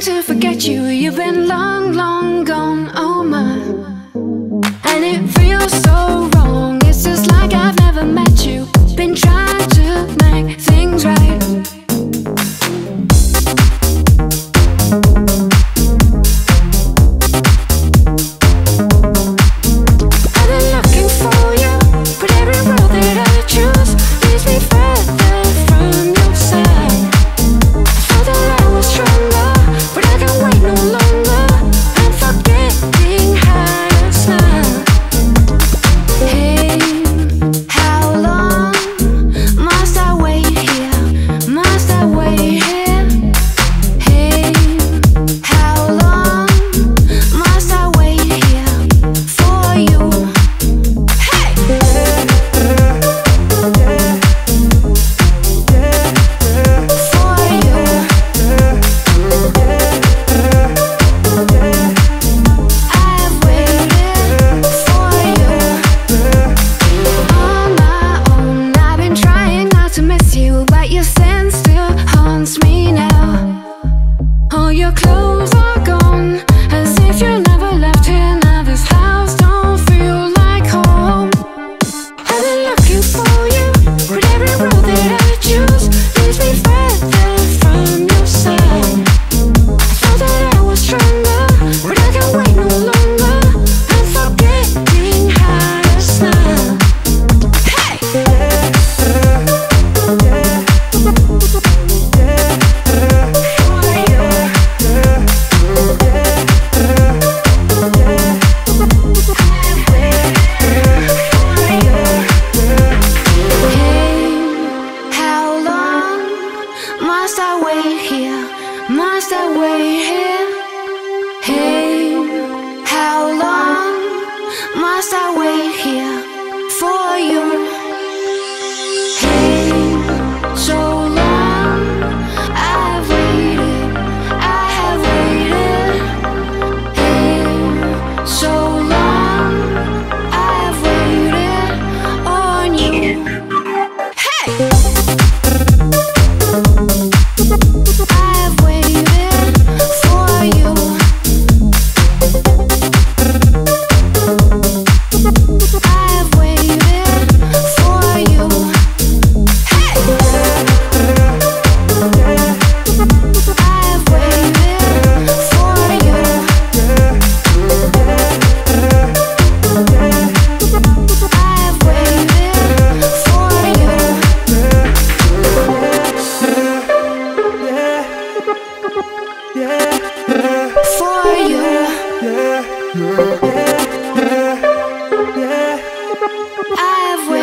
trying to forget you. You've been long, long gone, oh my. And it feels so wrong. It's just like I've never met you. Been trying to make things right. I've waited.